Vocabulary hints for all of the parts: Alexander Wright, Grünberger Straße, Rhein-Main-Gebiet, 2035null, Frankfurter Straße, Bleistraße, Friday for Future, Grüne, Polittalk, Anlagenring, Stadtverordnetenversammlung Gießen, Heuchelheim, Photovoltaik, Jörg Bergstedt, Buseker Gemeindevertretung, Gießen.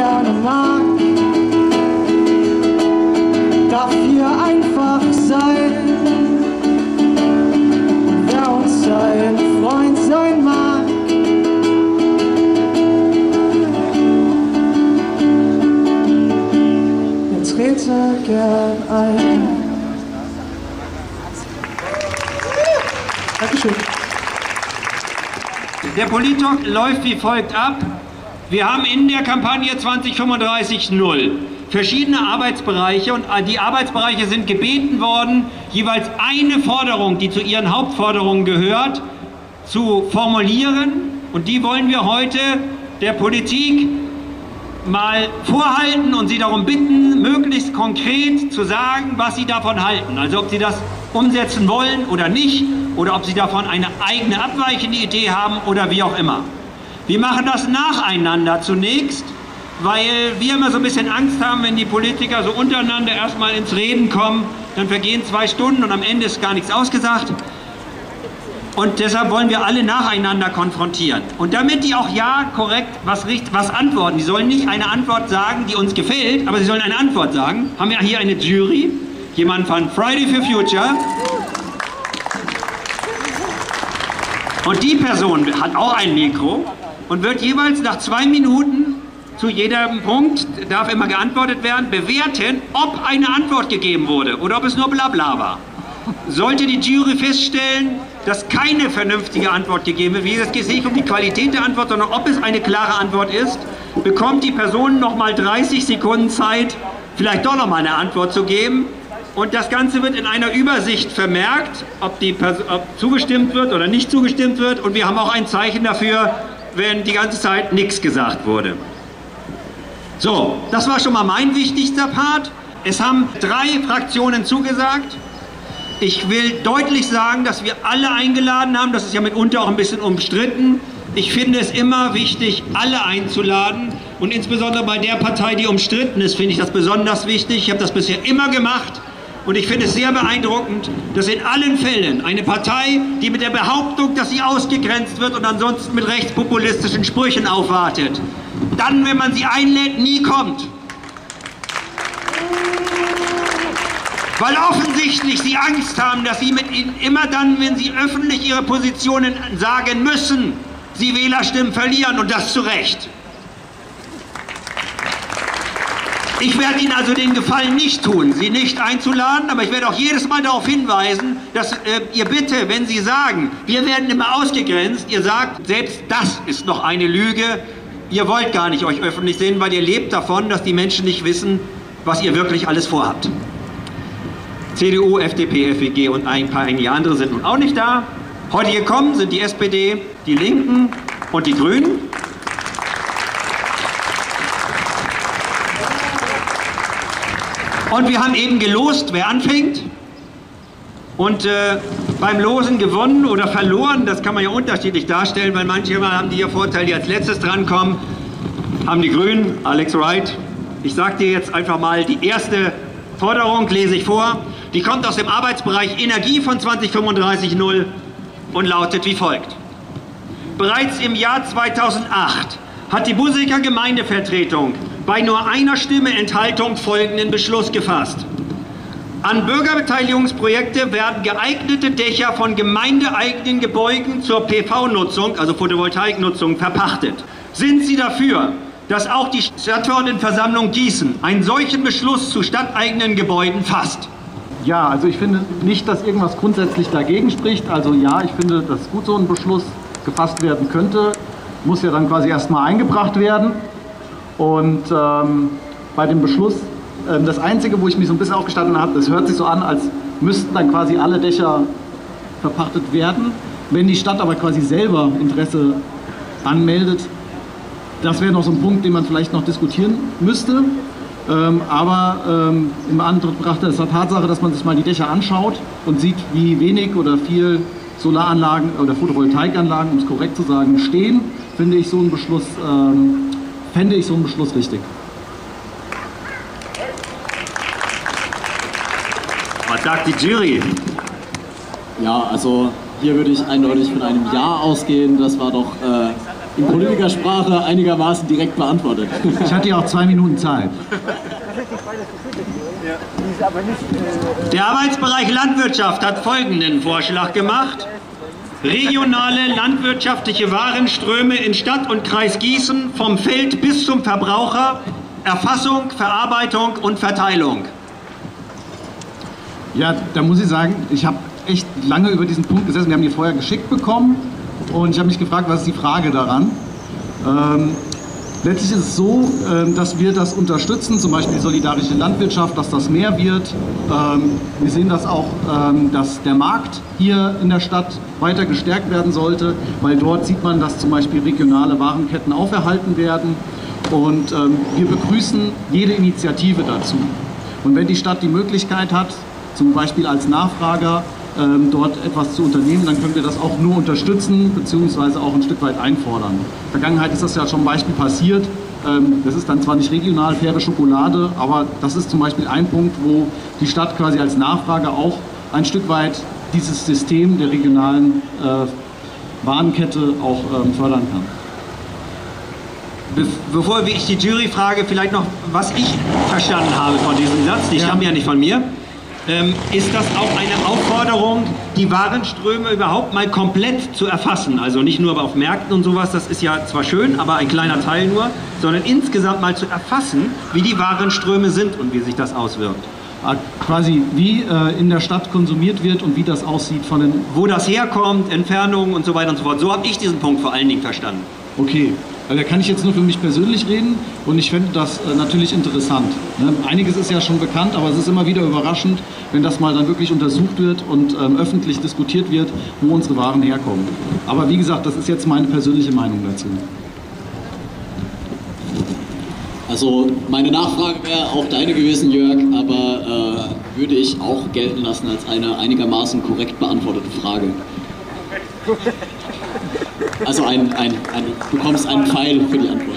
gerne mag. Darf hier einfach sein, wer uns sein Freund sein mag. Er trete gern ein. Dankeschön. Der Politalk läuft wie folgt ab. Wir haben in der Kampagne 2035null verschiedene Arbeitsbereiche, und die Arbeitsbereiche sind gebeten worden, jeweils eine Forderung, die zu ihren Hauptforderungen gehört, zu formulieren, und die wollen wir heute der Politik mal vorhalten und sie darum bitten, möglichst konkret zu sagen, was sie davon halten. Also ob sie das umsetzen wollen oder nicht, oder ob sie davon eine eigene abweichende Idee haben oder wie auch immer. Wir machen das nacheinander zunächst, weil wir immer so ein bisschen Angst haben, wenn die Politiker so untereinander erstmal ins Reden kommen, dann vergehen 2 Stunden und am Ende ist gar nichts ausgesagt. Und deshalb wollen wir alle nacheinander konfrontieren. Und damit die auch ja korrekt was antworten, die sollen nicht eine Antwort sagen, die uns gefällt, aber sie sollen eine Antwort sagen, haben wir hier eine Jury, jemand von Friday for Future. Und die Person hat auch ein Mikro und wird jeweils nach 2 Minuten zu jedem Punkt, darf immer geantwortet werden, bewerten, ob eine Antwort gegeben wurde oder ob es nur Blabla war. Sollte die Jury feststellen, dass keine vernünftige Antwort gegeben wird, wie gesagt, es geht nicht um die Qualität der Antwort, sondern ob es eine klare Antwort ist, bekommt die Person nochmal 30 Sekunden Zeit, vielleicht doch nochmal eine Antwort zu geben. Und das Ganze wird in einer Übersicht vermerkt, ob zugestimmt wird oder nicht zugestimmt wird. Und wir haben auch ein Zeichen dafür, wenn die ganze Zeit nichts gesagt wurde. So, das war schon mal mein wichtigster Part. Es haben 3 Fraktionen zugesagt. Ich will deutlich sagen, dass wir alle eingeladen haben. Das ist ja mitunter auch ein bisschen umstritten. Ich finde es immer wichtig, alle einzuladen. Und insbesondere bei der Partei, die umstritten ist, finde ich das besonders wichtig. Ich habe das bisher immer gemacht. Und ich finde es sehr beeindruckend, dass in allen Fällen eine Partei, die mit der Behauptung, dass sie ausgegrenzt wird und ansonsten mit rechtspopulistischen Sprüchen aufwartet, dann, wenn man sie einlädt, nie kommt. Weil offensichtlich sie Angst haben, dass sie mit ihnen immer dann, wenn sie öffentlich ihre Positionen sagen müssen, sie Wählerstimmen verlieren, und das zu Recht. Ich werde Ihnen also den Gefallen nicht tun, Sie nicht einzuladen, aber ich werde auch jedes Mal darauf hinweisen, dass ihr bitte, wenn Sie sagen, wir werden immer ausgegrenzt, ihr sagt, selbst das ist noch eine Lüge, ihr wollt gar nicht euch öffentlich sehen, weil ihr lebt davon, dass die Menschen nicht wissen, was ihr wirklich alles vorhabt. CDU, FDP, FWG und einige andere sind nun auch nicht da. Heute gekommen sind die SPD, die Linken und die Grünen. Und wir haben eben gelost, wer anfängt. Und beim Losen gewonnen oder verloren, das kann man ja unterschiedlich darstellen, weil manchmal haben die ja Vorteile, die als letztes drankommen, haben die Grünen, Alex Wright. Ich sage dir jetzt einfach mal, die erste Forderung lese ich vor. Die kommt aus dem Arbeitsbereich Energie von 2035null und lautet wie folgt. Bereits im Jahr 2008 hat die Buseker Gemeindevertretung bei nur einer Stimme Enthaltung folgenden Beschluss gefasst. An Bürgerbeteiligungsprojekte werden geeignete Dächer von gemeindeeigenen Gebäuden zur PV-Nutzung, also Photovoltaiknutzung, verpachtet. Sind Sie dafür, dass auch die Stadtverordnetenversammlung Gießen einen solchen Beschluss zu stadteigenen Gebäuden fasst? Ja, also ich finde nicht, dass irgendwas grundsätzlich dagegen spricht. Also ja, ich finde, dass gut so ein Beschluss gefasst werden könnte. Muss ja dann quasi erstmal eingebracht werden. Und bei dem Beschluss, das Einzige, wo ich mich so ein bisschen aufgestanden habe, das hört sich so an, als müssten dann quasi alle Dächer verpachtet werden. Wenn die Stadt aber quasi selber Interesse anmeldet, das wäre noch so ein Punkt, den man vielleicht noch diskutieren müsste. Aber im anderen Betrachter ist es Tatsache, dass man sich mal die Dächer anschaut und sieht, wie wenig oder viel Solaranlagen oder Photovoltaikanlagen, um es korrekt zu sagen, stehen, finde ich so einen Beschluss richtig. Was sagt die Jury? Ja, also hier würde ich eindeutig von einem Ja ausgehen. Das war doch in Politikersprache einigermaßen direkt beantwortet. Ich hatte ja auch 2 Minuten Zeit. Der Arbeitsbereich Landwirtschaft hat folgenden Vorschlag gemacht: regionale landwirtschaftliche Warenströme in Stadt und Kreis Gießen vom Feld bis zum Verbraucher, Erfassung, Verarbeitung und Verteilung. Ja, da muss ich sagen, ich habe echt lange über diesen Punkt gesessen. Wir haben die vorher geschickt bekommen und ich habe mich gefragt, was ist die Frage daran? Letztlich ist es so, dass wir das unterstützen, zum Beispiel die solidarische Landwirtschaft, dass das mehr wird. Wir sehen das auch, dass der Markt hier in der Stadt weiter gestärkt werden sollte, weil dort sieht man, dass zum Beispiel regionale Warenketten auferhalten werden. Und wir begrüßen jede Initiative dazu. Und wenn die Stadt die Möglichkeit hat, zum Beispiel als Nachfrager dort etwas zu unternehmen, dann können wir das auch nur unterstützen bzw. auch ein Stück weit einfordern. In der Vergangenheit ist das ja schon ein Beispiel passiert. Das ist dann zwar nicht regional faire Schokolade, aber das ist zum Beispiel ein Punkt, wo die Stadt quasi als Nachfrager auch ein Stück weit dieses System der regionalen Warenkette auch fördern kann. Bevor ich die Jury frage, vielleicht noch, was ich verstanden habe von diesem Satz, die stammen ja nicht von mir. Ist das auch eine Aufforderung, die Warenströme überhaupt mal komplett zu erfassen? Also nicht nur auf Märkten und sowas, das ist ja zwar schön, aber ein kleiner Teil nur, sondern insgesamt mal zu erfassen, wie die Warenströme sind und wie sich das auswirkt. Quasi wie in der Stadt konsumiert wird und wie das aussieht von den... Wo das herkommt, Entfernungen und so weiter und so fort. So habe ich diesen Punkt vor allen Dingen verstanden. Okay. Da kann ich jetzt nur für mich persönlich reden und ich fände das natürlich interessant. Einiges ist ja schon bekannt, aber es ist immer wieder überraschend, wenn das mal dann wirklich untersucht wird und öffentlich diskutiert wird, wo unsere Waren herkommen. Aber wie gesagt, das ist jetzt meine persönliche Meinung dazu. Also meine Nachfrage wäre auch deine gewesen, Jörg, aber würde ich auch gelten lassen als eine einigermaßen korrekt beantwortete Frage. Also du bekommst einen Pfeil für die Antwort.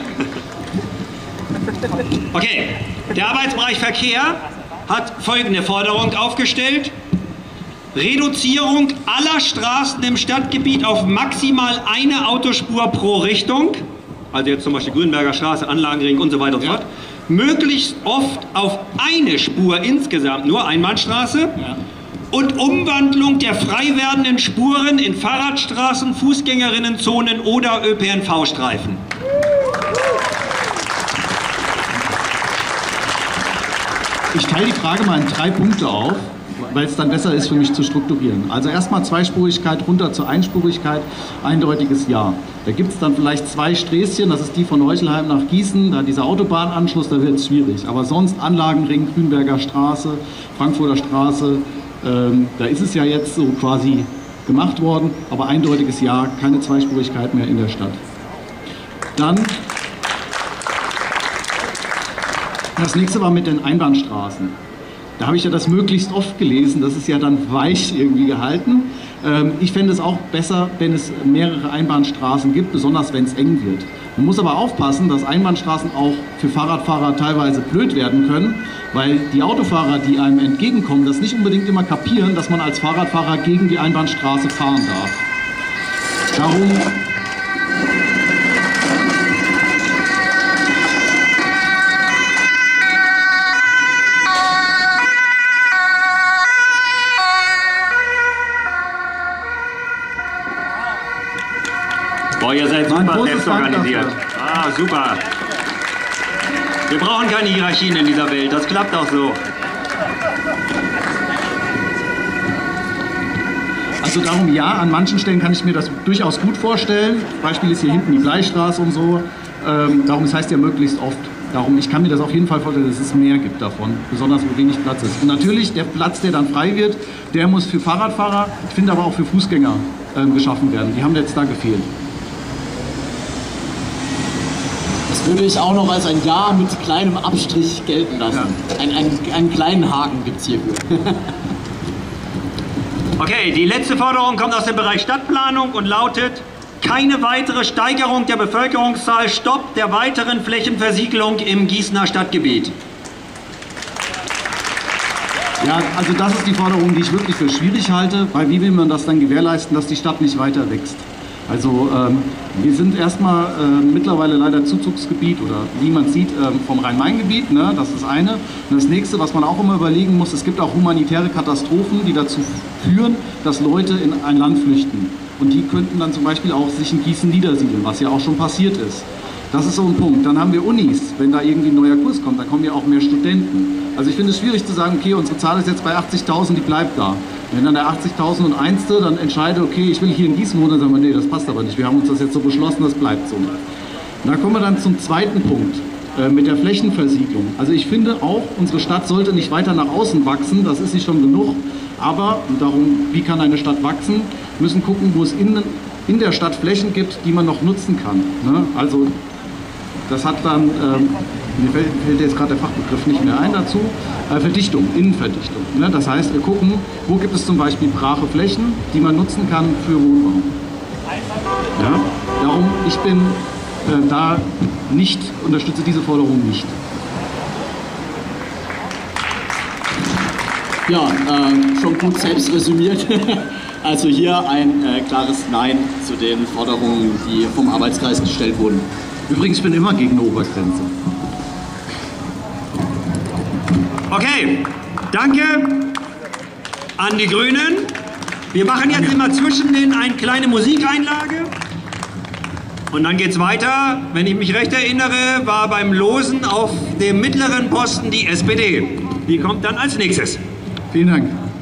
Okay, der Arbeitsbereich Verkehr hat folgende Forderung aufgestellt: Reduzierung aller Straßen im Stadtgebiet auf maximal eine Autospur pro Richtung, also jetzt zum Beispiel Grünberger Straße, Anlagenring und so weiter und so fort, möglichst oft auf eine Spur insgesamt, nur Einbahnstraße. Ja. Und Umwandlung der frei werdenden Spuren in Fahrradstraßen, Fußgängerinnenzonen oder ÖPNV-Streifen. Ich teile die Frage mal in 3 Punkte auf, weil es dann besser ist für mich zu strukturieren. Also erstmal Zweispurigkeit runter zur Einspurigkeit, eindeutiges Ja. Da gibt es dann vielleicht 2 Sträßchen, das ist die von Heuchelheim nach Gießen, da dieser Autobahnanschluss, da wird es schwierig. Aber sonst Anlagenring, Grünberger Straße, Frankfurter Straße, da ist es ja jetzt so quasi gemacht worden, aber eindeutiges Ja, keine Zweispurigkeit mehr in der Stadt. Dann das nächste war mit den Einbahnstraßen. Da habe ich ja das möglichst oft gelesen, das ist ja dann weich irgendwie gehalten. Ich fände es auch besser, wenn es mehrere Einbahnstraßen gibt, besonders wenn es eng wird. Man muss aber aufpassen, dass Einbahnstraßen auch für Fahrradfahrer teilweise blöd werden können, weil die Autofahrer, die einem entgegenkommen, das nicht unbedingt immer kapieren, dass man als Fahrradfahrer gegen die Einbahnstraße fahren darf. Darum ihr seid super selbst organisiert. Ah, super. Wir brauchen keine Hierarchien in dieser Welt. Das klappt auch so. Also darum ja, an manchen Stellen kann ich mir das durchaus gut vorstellen. Beispiel ist hier hinten die Bleistraße und so. Darum, das heißt ja möglichst oft. Darum, ich kann mir das auf jeden Fall vorstellen, dass es mehr gibt davon, besonders wo wenig Platz ist. Und natürlich, der Platz, der dann frei wird, der muss für Fahrradfahrer, ich finde aber auch für Fußgänger geschaffen werden. Die haben jetzt da gefehlt. Würde ich auch noch als ein Ja mit kleinem Abstrich gelten lassen. Ja. Einen kleinen Haken gibt es hierfür. Okay, die letzte Forderung kommt aus dem Bereich Stadtplanung und lautet: keine weitere Steigerung der Bevölkerungszahl, Stopp der weiteren Flächenversiegelung im Gießener Stadtgebiet. Ja, also das ist die Forderung, die ich wirklich für schwierig halte, weil wie will man das dann gewährleisten, dass die Stadt nicht weiter wächst? Also wir sind erstmal mittlerweile leider Zuzugsgebiet oder wie man sieht vom Rhein-Main-Gebiet, ne? Das ist eine. Und das nächste, was man auch immer überlegen muss, es gibt auch humanitäre Katastrophen, die dazu führen, dass Leute in ein Land flüchten. Und die könnten dann zum Beispiel auch sich in Gießen niedersiedeln, was ja auch schon passiert ist. Das ist so ein Punkt. Dann haben wir Unis. Wenn da irgendwie ein neuer Kurs kommt, dann kommen ja auch mehr Studenten. Also ich finde es schwierig zu sagen, okay, unsere Zahl ist jetzt bei 80.000, die bleibt da. Wenn dann der 80.001. dann entscheidet, okay, ich will hier in Gießen wohnen, dann sagen wir, nee, das passt aber nicht. Wir haben uns das jetzt so beschlossen, das bleibt so. Da kommen wir dann zum zweiten Punkt mit der Flächenversiegelung. Also ich finde auch, unsere Stadt sollte nicht weiter nach außen wachsen, das ist sie schon genug. Aber darum, wie kann eine Stadt wachsen, müssen gucken, wo es in der Stadt Flächen gibt, die man noch nutzen kann. Ne? Also das hat dann, mir fällt jetzt gerade der Fachbegriff nicht mehr ein dazu, Verdichtung, Innenverdichtung. Ne? Das heißt, wir gucken, wo gibt es zum Beispiel brache Flächen, die man nutzen kann für Wohnbau. Ja? Darum, ich bin da nicht, unterstütze diese Forderung nicht. Ja, schon gut selbst resümiert. Also hier ein klares Nein zu den Forderungen, die vom Arbeitskreis gestellt wurden. Übrigens, ich bin immer gegen eine Obergrenze. Okay, danke an die Grünen. Wir machen jetzt immer zwischen denen eine kleine Musikeinlage. Und dann geht's weiter. Wenn ich mich recht erinnere, war beim Losen auf dem mittleren Posten die SPD. Die kommt dann als nächstes. Vielen Dank.